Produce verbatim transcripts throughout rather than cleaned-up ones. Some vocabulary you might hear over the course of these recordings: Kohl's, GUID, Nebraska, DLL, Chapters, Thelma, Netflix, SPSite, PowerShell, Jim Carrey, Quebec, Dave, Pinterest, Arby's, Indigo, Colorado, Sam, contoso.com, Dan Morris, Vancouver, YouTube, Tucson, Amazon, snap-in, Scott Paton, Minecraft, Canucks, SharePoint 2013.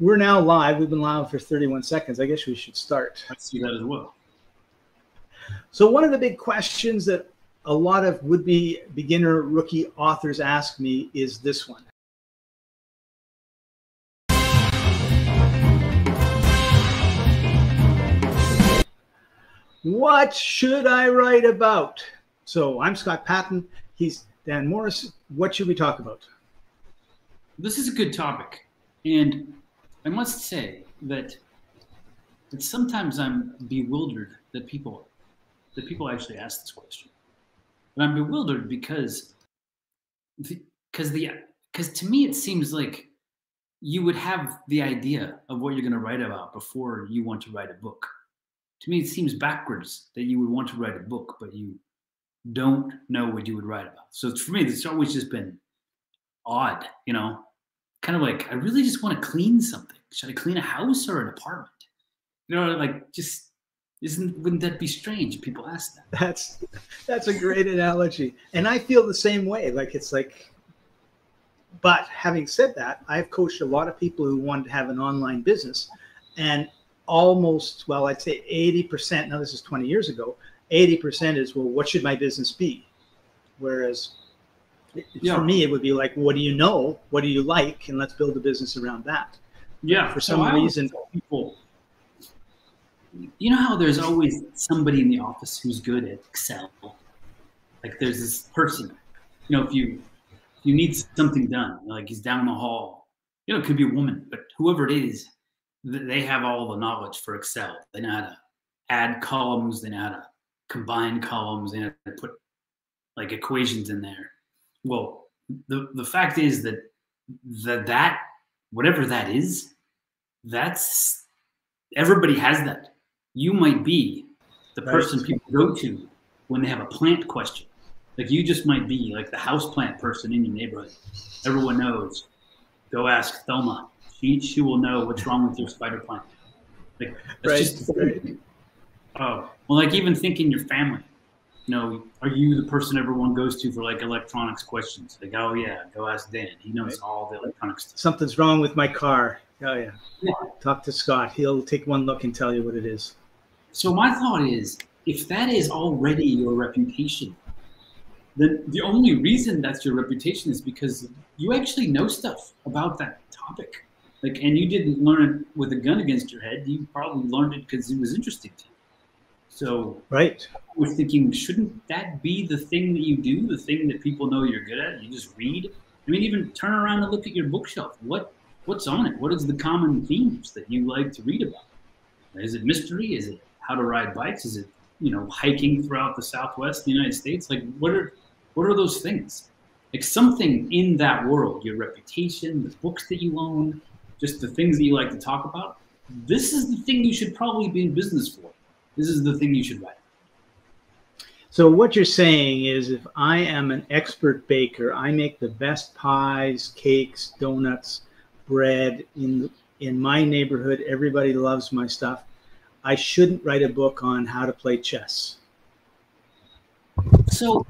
We're now live. We've been live for thirty-one seconds. I guess we should start. Let's do that as well. So one of the big questions that a lot of would-be beginner rookie authors ask me is this one. What should I write about? So I'm Scott Paton. He's Dan Morris. What should we talk about? This is a good topic. And I must say that, that sometimes I'm bewildered that people that people actually ask this question. And I'm bewildered because because the because to me it seems like you would have the idea of what you're going to write about before you want to write a book. To me, it seems backwards that you would want to write a book, but you don't know what you would write about. So for me, it's always just been odd, you know, kind of like I really just want to clean something. Should I clean a house or an apartment? You know, like just isn't wouldn't that be strange? People ask that. That's that's a great analogy, and I feel the same way. Like it's like, but having said that, I've coached a lot of people who wanted to have an online business, and almost well, I'd say eighty percent. Now this is twenty years ago. eighty percent is well, what should my business be? Whereas it, yeah. for me, it would be like, what do you know? What do you like? And let's build a business around that. Yeah. For some so reason, people, you know how there's always somebody in the office who's good at Excel. Like there's this person, you know, if you, if you need something done, like he's down the hall, you know, it could be a woman, but whoever it is, they have all the knowledge for Excel. They know how to add columns. They know how to combine columns. They know how to put like equations in there. Well, the, the fact is that, that that, whatever that is, that's, everybody has that. You might be the person people go to when they have a plant question. Like you just might be like the houseplant person in your neighborhood. Everyone knows, go ask Thelma. She, she will know what's wrong with your spider plant. Like, that's right. just, right. Oh, well, like even thinking your family. You know, are you the person everyone goes to for like electronics questions? Like, oh yeah, go ask Dan. He knows right. all the electronics stuff. Something's wrong with my car. Oh yeah. yeah. Talk to Scott. He'll take one look and tell you what it is. So my thought is, if that is already your reputation, then the only reason that's your reputation is because you actually know stuff about that topic. Like, and you didn't learn it with a gun against your head. You probably learned it because it was interesting to you. So right. I was thinking, shouldn't that be the thing that you do, the thing that people know you're good at? You just read. I mean, even turn around and look at your bookshelf. What what's on it? What is the common themes that you like to read about? Is it mystery? Is it how to ride bikes? Is it, you know, hiking throughout the Southwest of the United States? Like, what are what are those things? Like something in that world, your reputation, the books that you own, just the things that you like to talk about. This is the thing you should probably be in business for. This is the thing you should write. So what you're saying is if I am an expert baker, I make the best pies, cakes, donuts, bread in, in my neighborhood. Everybody loves my stuff. I shouldn't write a book on how to play chess. So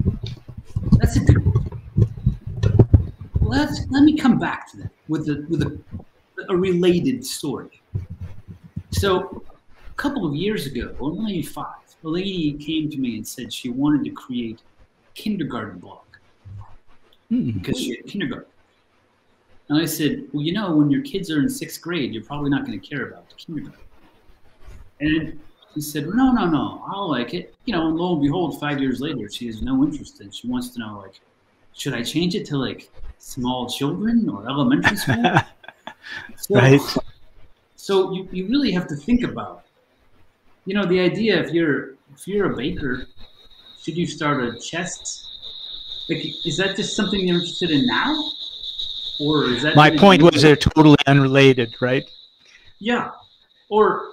that's a good one. Let's, let me come back to that with, a, with a, a related story. So a couple of years ago, or maybe five, a lady came to me and said she wanted to create a kindergarten blog mm-hmm. because she had kindergarten. And I said, well, you know, when your kids are in sixth grade, you're probably not going to care about the kindergarten. And she said, well, no, no, no, I'll like it. You know, and lo and behold, five years later, she has no interest and she wants to know, like, should I change it to like small children or elementary school? so, right. So you, you really have to think about, you know, the idea if you're if you're a baker, should you start a chest? Like, is that just something you're interested in now, or is that? My point was they're totally unrelated, right? Yeah, or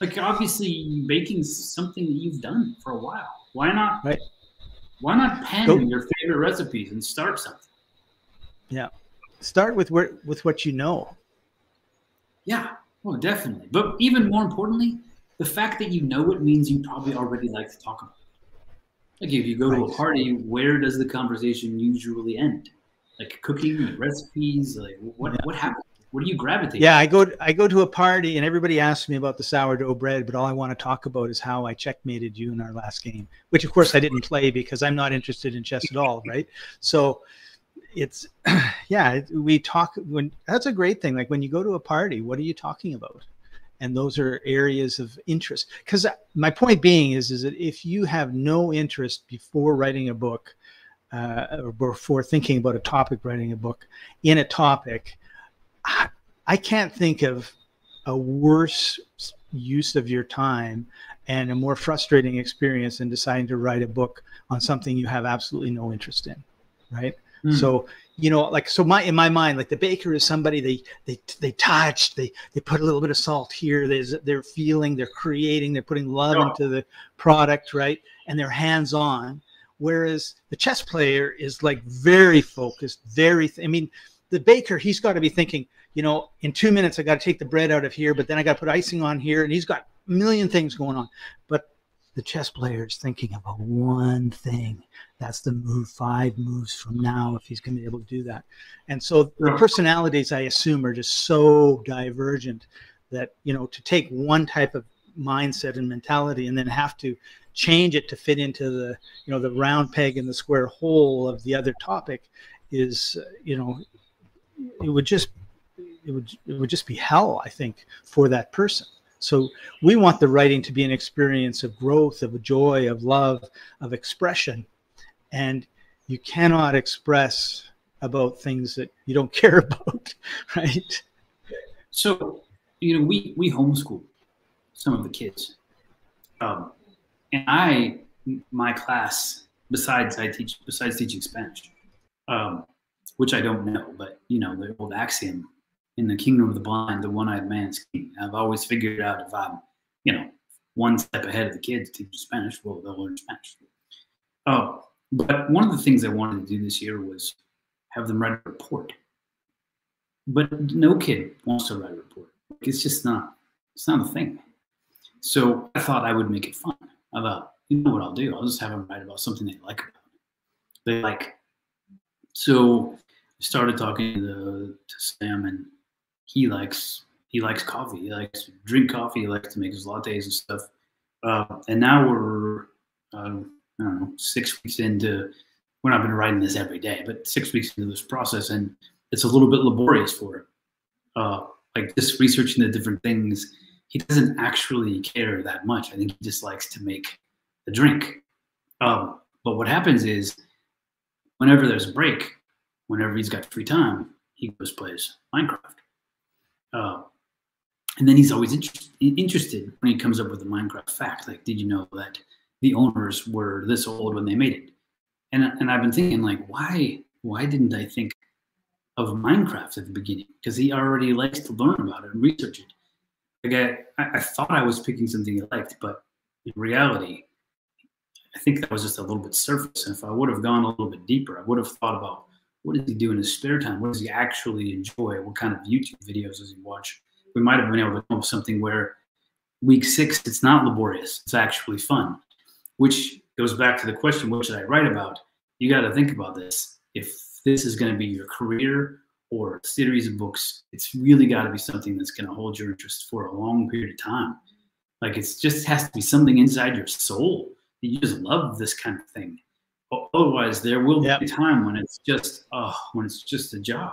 like obviously baking's something that you've done for a while. Why not? Right. Why not pen Go. your favorite recipes and start something? Yeah, start with where with what you know. Yeah, well, definitely, but even more importantly, the fact that you know it means you probably already like to talk about it. Like if you go to a party, where does the conversation usually end? Like cooking, recipes, like what, yeah. what happened? What do you gravitate? Yeah, I go to, I go to a party and everybody asks me about the sourdough bread, but all I want to talk about is how I checkmated you in our last game, which of course I didn't play because I'm not interested in chess at all, right? So it's, yeah, we talk when that's a great thing. Like when you go to a party, what are you talking about? And those are areas of interest. Because my point being is, is that if you have no interest before writing a book, uh, or before thinking about a topic, writing a book in a topic, I can't think of a worse use of your time and a more frustrating experience than deciding to write a book on something you have absolutely no interest in, right? Mm. So, you know, like, so my, in my mind, like the baker is somebody they, they, they touched, they, they put a little bit of salt here. There's, they're feeling, they're creating, they're putting love oh. into the product, right? And they're hands-on. Whereas the chess player is like very focused, very, th I mean, the baker, he's got to be thinking, you know, in two minutes, I got to take the bread out of here, but then I got to put icing on here. And he's got a million things going on. But the chess player is thinking about one thing. That's the move five moves from now, if he's going to be able to do that. And so the personalities, I assume, are just so divergent that, you know, to take one type of mindset and mentality and then have to change it to fit into the, you know, the round peg in the square hole of the other topic is, you know, it would just, it would, it would just be hell, I think, for that person. So we want the writing to be an experience of growth, of joy, of love, of expression. And you cannot express about things that you don't care about, right? So, you know, we, we homeschool some of the kids. Um, and I, my class, besides I teach, besides teaching Spanish, um, which I don't know, but, you know, the old axiom, in the kingdom of the blind, the one-eyed man's king. I've always figured out if I'm, you know, one step ahead of the kids teaching Spanish, well, they'll learn Spanish. Oh, but one of the things I wanted to do this year was have them write a report. But no kid wants to write a report. It's just not, it's not a thing. So I thought I would make it fun. I thought, you know what I'll do? I'll just have them write about something they like about it. They like. So I started talking to, the, to Sam, and He likes he likes coffee. He likes to drink coffee. He likes to make his lattes and stuff. Uh, and now we're uh, I don't know six weeks into. We're not been writing this every day, but six weeks into this process, and it's a little bit laborious for him. Uh, like just researching the different things. He doesn't actually care that much. I think he just likes to make the drink. Um, but what happens is, whenever there's a break, whenever he's got free time, he goes plays Minecraft. Uh, and then he's always interest, interested when he comes up with a Minecraft fact. Like, did you know that the owners were this old when they made it? And, and I've been thinking, like, why why didn't I think of Minecraft at the beginning? Because he already likes to learn about it and research it. Like, I, I thought I was picking something he liked, but in reality, I think that was just a little bit surface. And if I would have gone a little bit deeper, I would have thought about, what does he do in his spare time? What does he actually enjoy? What kind of YouTube videos does he watch? We might have been able to come up with something where week six, it's not laborious. It's actually fun, which goes back to the question, what should I write about? You got to think about this. If this is going to be your career or a series of books, it's really got to be something that's going to hold your interest for a long period of time. Like, it's just has to be something inside your soul that you just love this kind of thing. Otherwise, there will be yep. a time when it's just uh, when it's just a job,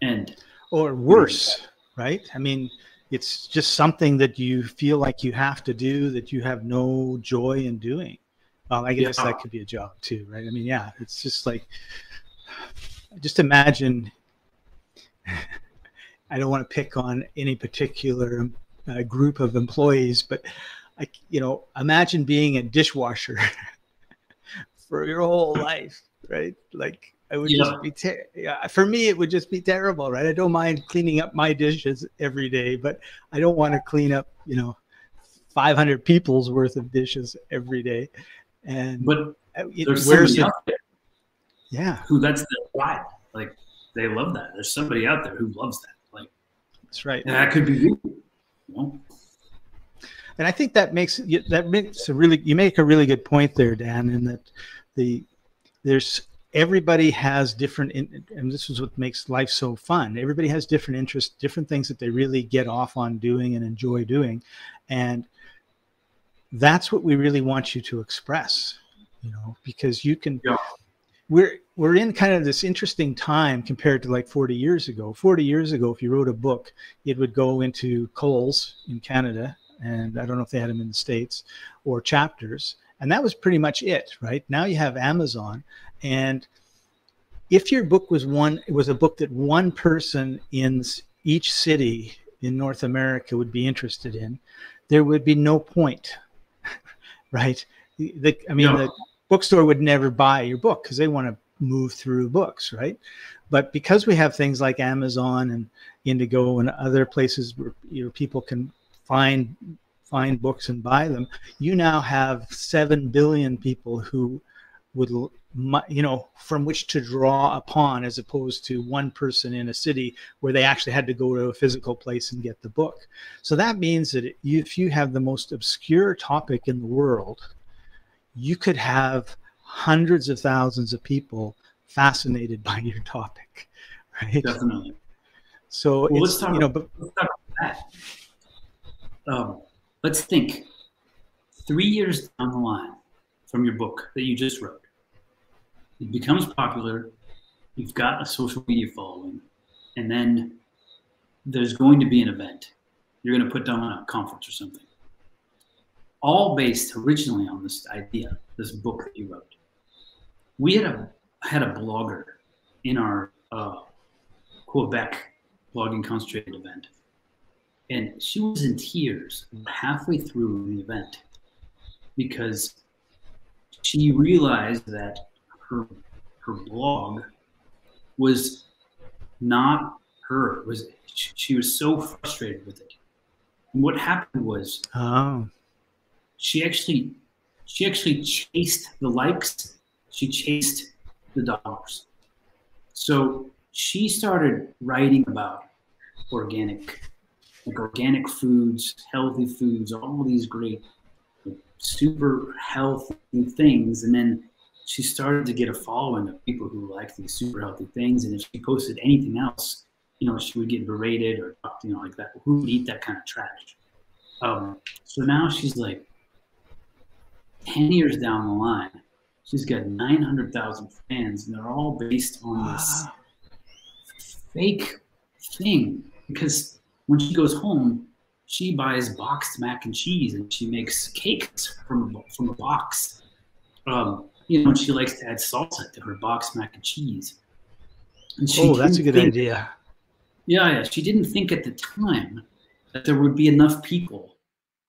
and or worse, right? I mean, it's just something that you feel like you have to do that you have no joy in doing. Well, I guess yeah. that could be a job too, right? I mean, yeah, it's just like, just imagine. I don't want to pick on any particular uh, group of employees, but I, you know, imagine being a dishwasher. For your whole life, right? Like, I would yeah. just be ter yeah, for me, it would just be terrible, right? I don't mind cleaning up my dishes every day, but I don't want to clean up, you know, five hundred people's worth of dishes every day. And but it, there's where's somebody it? out there, yeah, who that's their why. Like, they love that. There's somebody out there who loves that. Like, that's right. And that could be you. you know? And I think that makes that makes a really you make a really good point there, Dan, in that the there's everybody has different, in, and this is what makes life so fun. Everybody has different interests, different things that they really get off on doing and enjoy doing. And that's what we really want you to express, you know, because you can, yeah. we're, we're in kind of this interesting time compared to like forty years ago. forty years ago, if you wrote a book, it would go into Kohl's in Canada. And I don't know if they had them in the States, or Chapters. And that was pretty much it, right? Now you have Amazon. And if your book was one, it was a book that one person in each city in North America would be interested in, there would be no point, right? The, I mean, yeah. the bookstore would never buy your book because they want to move through books, right? But because we have things like Amazon and Indigo and other places where, you know, people can find find books and buy them, you now have seven billion people who would, you know, from which to draw upon, as opposed to one person in a city where they actually had to go to a physical place and get the book. So that means that if you have the most obscure topic in the world, you could have hundreds of thousands of people fascinated by your topic, right? Definitely. So well, it's, let's talk, you know, but, let's talk about that. Um, let's think. Three years down the line from your book that you just wrote, it becomes popular, you've got a social media following, and then there's going to be an event. You're going to put down a conference or something. All based originally on this idea, this book that you wrote. We had a, had a blogger in our uh, Quebec blogging concentrated event, and she was in tears halfway through the event because she realized that her, her blog was not her. It was, she, she was so frustrated with it. And what happened was, oh. she actually she actually chased the likes. She chased the dollars. So she started writing about organic, like organic foods, healthy foods, all these great, super healthy things, and then she started to get a following of people who liked these super healthy things. And if she posted anything else, you know, she would get berated or, you know, like that. Who would eat that kind of trash? Um, so now she's like ten years down the line, she's got nine hundred thousand fans, and they're all based on this fake thing. Because when she goes home, she buys boxed mac and cheese, and she makes cakes from a, from a box. Um, you know, she likes to add salsa to her boxed mac and cheese. And she oh, that's a good think, idea. Yeah, yeah. She didn't think at the time that there would be enough people,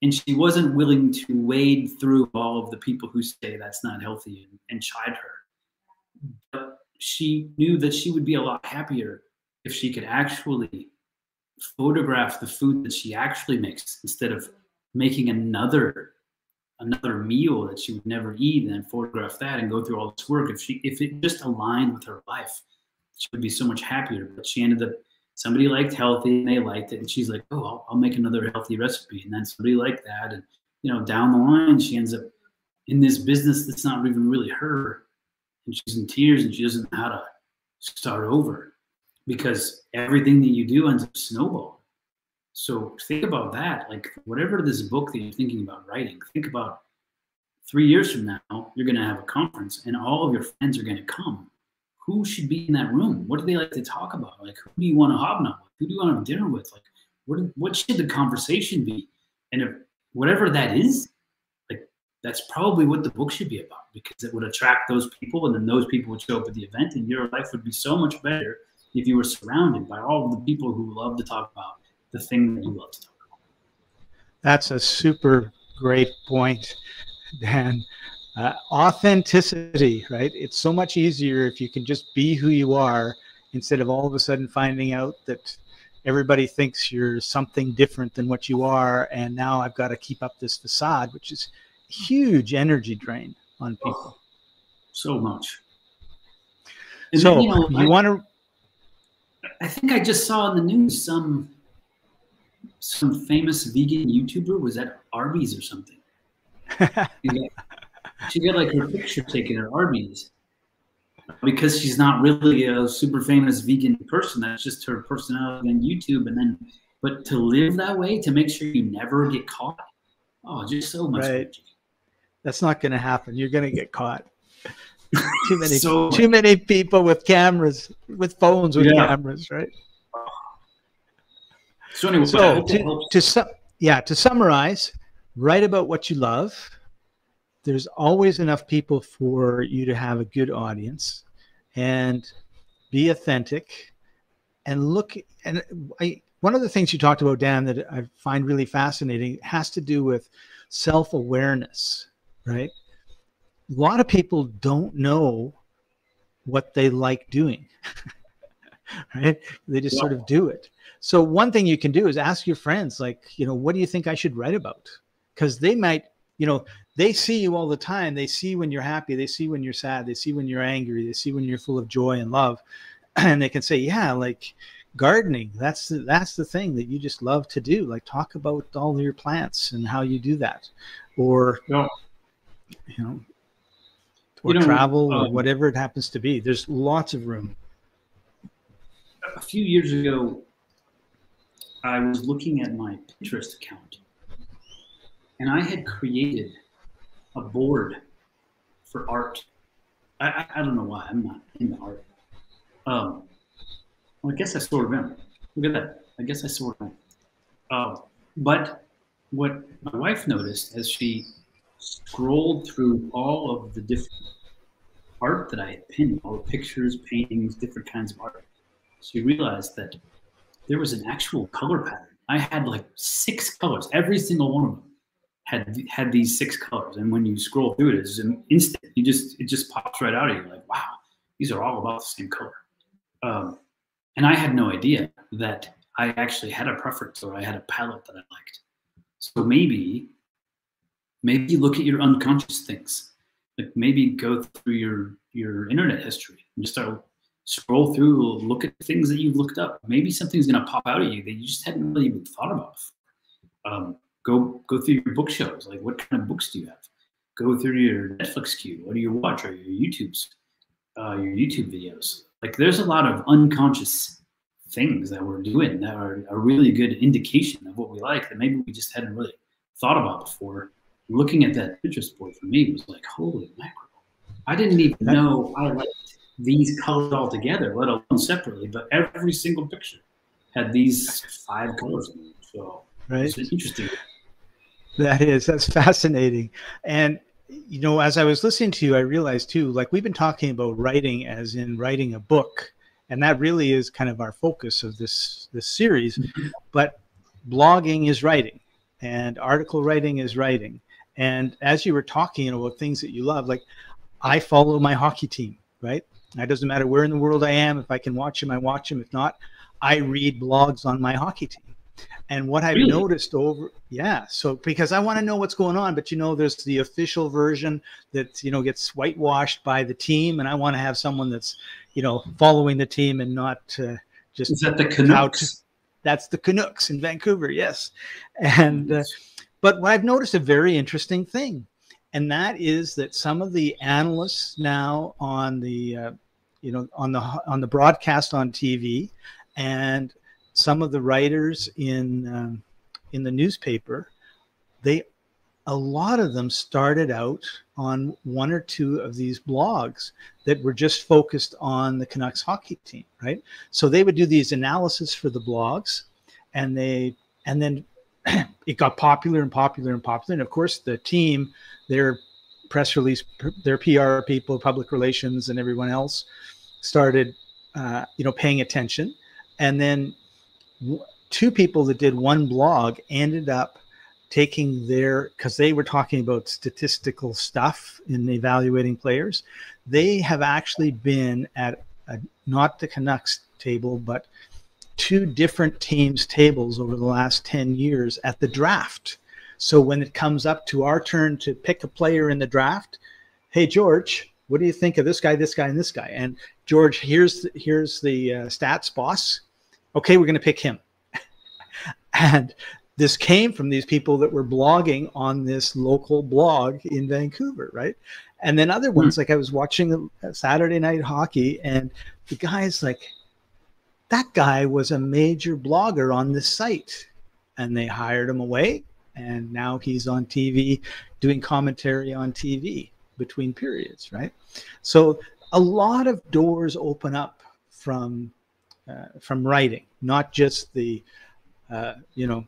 and she wasn't willing to wade through all of the people who say that's not healthy and, and chide her. But she knew that she would be a lot happier if she could actually photograph the food that she actually makes instead of making another another meal that she would never eat and then photograph that and go through all this work. If she, if it just aligned with her life, she would be so much happier. But she ended up, somebody liked healthy and they liked it. And she's like, oh, I'll, I'll make another healthy recipe. And then somebody liked that. And, you know, down the line, she ends up in this business that's not even really her. And she's in tears and she doesn't know how to start over because everything that you do ends up snowballing. So think about that, like whatever this book that you're thinking about writing, think about three years from now, you're going to have a conference and all of your friends are going to come. Who should be in that room? What do they like to talk about? Like, who do you want to hobnob with? Who do you want to have dinner with? Like, what, what should the conversation be? And if, whatever that is, like, that's probably what the book should be about, because it would attract those people, and then those people would show up at the event, and your life would be so much better if you were surrounded by all of the people who love to talk about the thing that you love to talk about. That's a super great point, Dan. Uh, authenticity, right? It's so much easier if you can just be who you are instead of all of a sudden finding out that everybody thinks you're something different than what you are, and now I've got to keep up this facade, which is a huge energy drain on people. Oh, so much. And so then, you, know, you I, want to... I think I just saw in the news some... some famous vegan YouTuber was at Arby's or something. She got, she got like her picture taken at Arby's. because she's not really a super famous vegan person. That's just her personality on YouTube. And then, but to live that way, to make sure you never get caught. Oh, just so much. Right. That's not going to happen. You're going to get caught. Too many, so, too many people with cameras, with phones, with yeah. cameras, right? So anyway, so to, to su yeah, to summarize, write about what you love. There's always enough people for you to have a good audience, and be authentic, and look. And I, one of the things you talked about, Dan, that I find really fascinating has to do with self-awareness, right? A lot of people don't know what they like doing, right? They just yeah. sort of do it. So one thing you can do is ask your friends, like, you know, what do you think I should write about? Because they might, you know, they see you all the time. They see when you're happy. They see when you're sad. They see when you're angry. They see when you're full of joy and love. And they can say, yeah, like gardening, that's the, that's the thing that you just love to do. Like talk about all your plants and how you do that. Or, yeah. you know. Or you know, travel um, or whatever it happens to be. There's lots of room. A few years ago, I was looking at my Pinterest account, and I had created a board for art. I, I, I don't know why. I'm not into art. Um, well, I guess I sort of am. Look at that. I guess I sort of am. Uh, but what my wife noticed as she scrolled through all of the different art that I had pinned, all the pictures, paintings, different kinds of art. She realized that there was an actual color pattern. I had like six colors. Every single one of them had had these six colors. And when you scroll through it, it's an instant. You just it just pops right out of you. Like, wow, these are all about the same color. Um, and I had no idea that I actually had a preference or I had a palette that I liked. So maybe. Maybe look at your unconscious things. Like maybe go through your, your internet history and just start scroll through, look at things that you've looked up. Maybe something's gonna pop out at you that you just hadn't really even thought about. Um, go go through your bookshelves. Like what kind of books do you have? Go through your Netflix queue. What do you watch? Or your YouTubes, uh, your YouTube videos. Like there's a lot of unconscious things that we're doing that are a really good indication of what we like that maybe we just hadn't really thought about before. Looking at that Pinterest board for me was like, holy mackerel. I didn't even know I liked these colors all together, let alone separately, but every single picture had these five colors in it. So right. It's interesting. That is, that's fascinating. And, you know, as I was listening to you, I realized too, like we've been talking about writing as in writing a book, and that really is kind of our focus of this, this series, but blogging is writing and article writing is writing. And as you were talking, you know, about things that you love, like I follow my hockey team, right? It doesn't matter where in the world I am. If I can watch them, I watch them. If not, I read blogs on my hockey team. And what I've really? noticed over, yeah, so because I want to know what's going on, but you know, there's the official version that, you know, gets whitewashed by the team. And I want to have someone that's, you know, following the team and not uh, just. Is that the Canucks? That's the Canucks in Vancouver, yes. And. Uh, But I've noticed a very interesting thing, and that is that some of the analysts now on the, uh, you know, on the on the broadcast on T V, and some of the writers in um, in the newspaper, they, a lot of them started out on one or two of these blogs that were just focused on the Canucks hockey team, right? So they would do these analysis for the blogs, and they and then. It got popular and popular and popular. And of course the team, their press release, their P R people, public relations, and everyone else started, uh, you know, paying attention. And then two people that did one blog ended up taking their, cause they were talking about statistical stuff in evaluating players. They have actually been at a, not the Canucks table, but two different teams' tables over the last ten years at the draft. So when it comes up to our turn to pick a player in the draft, hey, George, what do you think of this guy, this guy, and this guy? And George, here's, here's the uh, stats boss. Okay, we're going to pick him. And this came from these people that were blogging on this local blog in Vancouver, right? And then other ones, like I was watching Saturday Night Hockey, and the guy's like, that guy was a major blogger on this site, and they hired him away, and now he's on T V doing commentary on T V between periods, right? So a lot of doors open up from uh, from writing, not just the uh, you know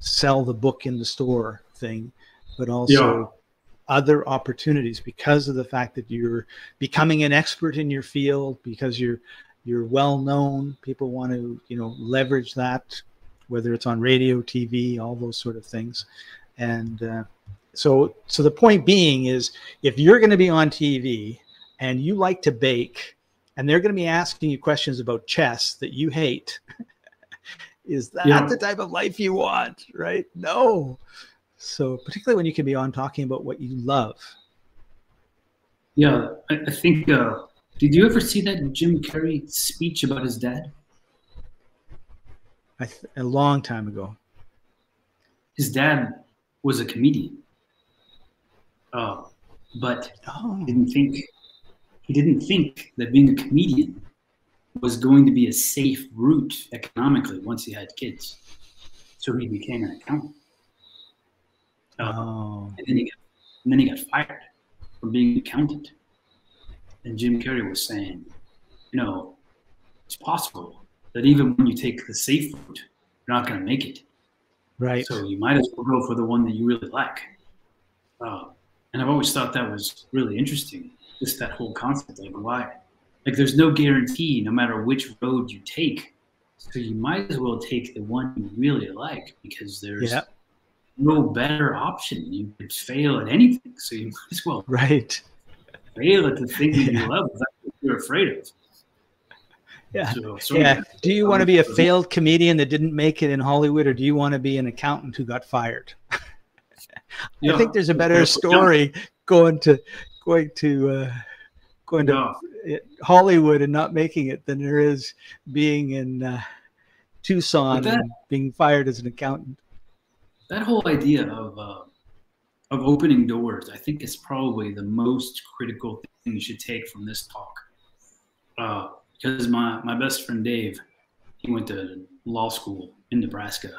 sell the book in the store thing, but also yeah. other opportunities, because of the fact that you're becoming an expert in your field, because you're you're well known. People want to you know leverage that, whether it's on radio, T V, all those sort of things. And uh, so so the point being is, if you're going to be on T V and you like to bake, and they're going to be asking you questions about chess that you hate, is that yeah. the type of life you want, right? No. So particularly when you can be on talking about what you love. Yeah, I, I think, uh, did you ever see that Jim Carrey speech about his dad? I th a long time ago. His dad was a comedian, uh, but oh. he didn't think, he didn't think that being a comedian was going to be a safe route economically once he had kids. So he became an accountant. Uh, oh. and, then he got, and then he got fired from being an accountant. And Jim Carrey was saying, you know, it's possible that even when you take the safe route, you're not going to make it. Right. So you might as well go for the one that you really like. Uh, and I've always thought that was really interesting, just that whole concept. Like, why? Like, there's no guarantee no matter which road you take. So you might as well take the one you really like, because there's yeah. no better option. You could fail at anything, so you might as well right. fail at the thing that yeah. you love. That's what you're afraid of. Yeah. So, so yeah. yeah. Do you want to be a failed comedian that didn't make it in Hollywood, or do you want to be an accountant who got fired? I yeah. think there's a better story going to going to uh, going to yeah. Hollywood and not making it than there is being in uh, Tucson that, and being fired as an accountant. That whole idea of uh, of opening doors, I think, is probably the most critical thing you should take from this talk. Uh, Because my, my best friend Dave, he went to law school in Nebraska,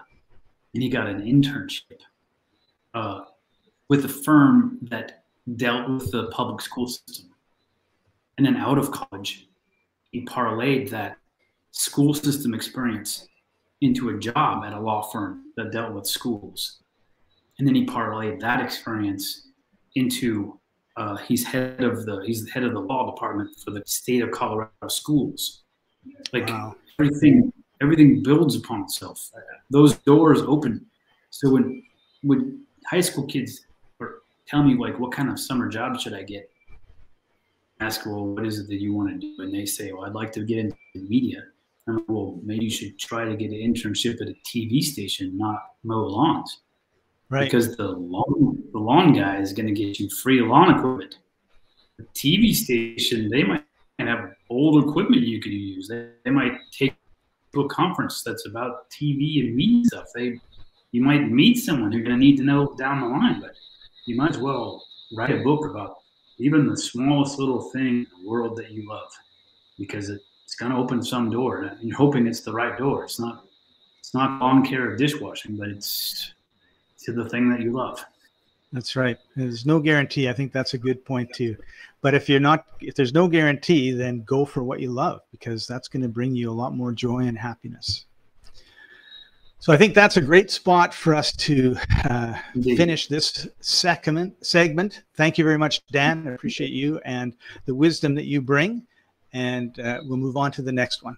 and he got an internship uh, with a firm that dealt with the public school system. And then out of college, he parlayed that school system experience into a job at a law firm that dealt with schools. And then he parlayed that experience into Uh, he's head of the he's the head of the law department for the state of Colorado schools. Like wow. everything, everything builds upon itself. Those doors open. So when when high school kids or tell me like, what kind of summer job should I get? I ask, well, what is it that you want to do? And they say, well, I'd like to get into media. And well, maybe you should try to get an internship at a T V station, not mow lawns. Right. Because the lawn, the lawn guy is going to get you free lawn equipment. The T V station, they might have old equipment you could use. They, they might take to a conference that's about T V and media stuff. They, you might meet someone who're going to need to know down the line, but you might as well write a book about even the smallest little thing in the world that you love, because it, it's going to open some door, and you're hoping it's the right door. It's not, it's not lawn care or dishwashing, but it's to the thing that you love. That's right. There's no guarantee. I think that's a good point too. But if you're not, if there's no guarantee, then go for what you love, because that's going to bring you a lot more joy and happiness. So I think that's a great spot for us to uh, finish this segment. Segment. Thank you very much, Dan. I appreciate you and the wisdom that you bring. And uh, we'll move on to the next one.